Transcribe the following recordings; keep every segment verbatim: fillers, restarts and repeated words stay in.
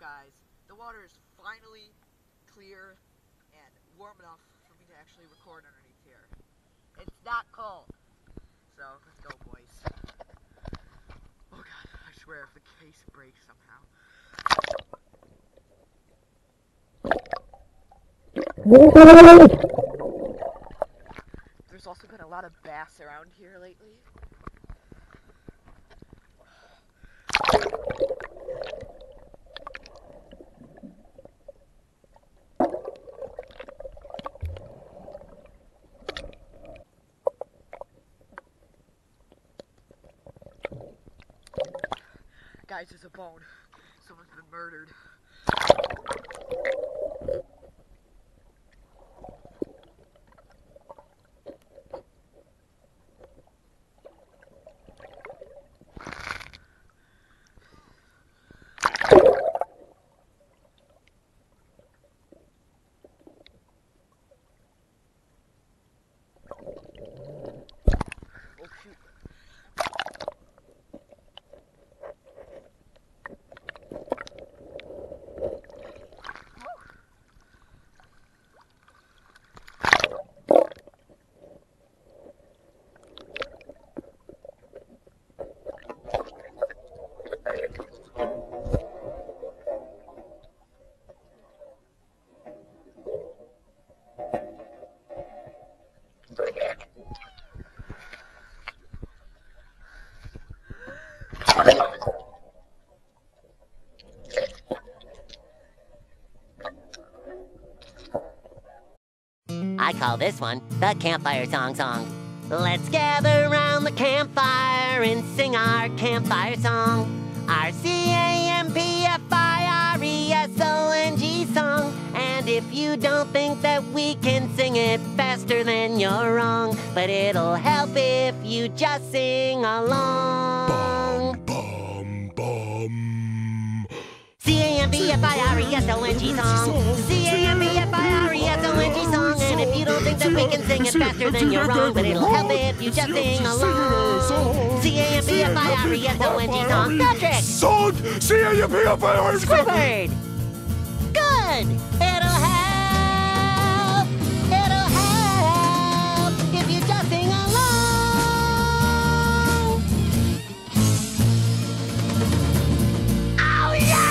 guys. The water is finally clear and warm enough for me to actually record underneath here. It's not cold. So, let's go, boys. Oh god, I swear if the case breaks somehow. There's also been a lot of bass around here lately. Guys, there's a bone. Someone's been murdered. I call this one the Campfire Song Song. Let's gather round the campfire and sing our campfire song. Our C A M P F I R E S O N G song. And if you don't think that we can sing it faster, then you're wrong. But it'll help if you just sing along. Bum, bum, bum. C A M P F I R E S O N G song. C A M P F I R E S O N G song. If you don't think that we can sing it faster, then you're wrong, but it'll help if you just sing along. C A M P F I R E S O N G song. Patrick! Song! C A M P F I R E S O N G! Squirtbird! Good! It'll help! It'll help if you just sing along! Oh yeah!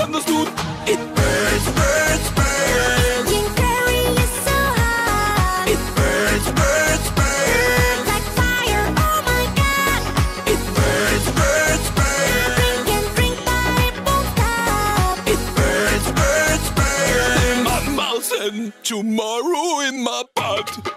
Understood. It burns, burns, burns. You carry it so high. It burns, burns, burns. Like fire, oh my god. It burns, burns, burns. Drink and drink, but it won't stop. It burns, burns, burns. In my mouth and tomorrow in my butt.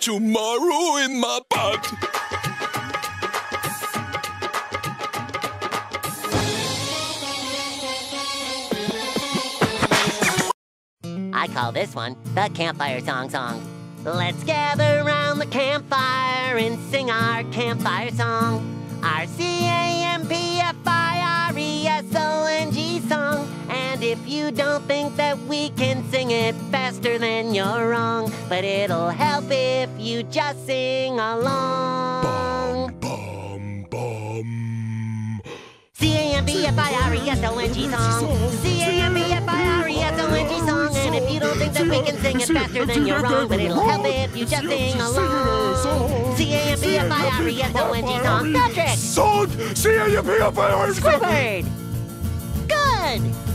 Tomorrow in my pot. I call this one the Campfire Song Song. Let's gather round the campfire and sing our campfire song. Our C A M P F I R E S O N G song. And if you don't think that we can sing it faster, then you're wrong. But it'll help if you just sing along. Bum, bum, bum. C A M P F I R E S O N G song. C A M P F I R E S O N G song. And if you don't think that we can sing it faster, then you're wrong. But it'll help if you just sing along. C A M P F I R E S O N G song. Patrick! Song! C A M P F I R E S O N G! Squirtbird! Good!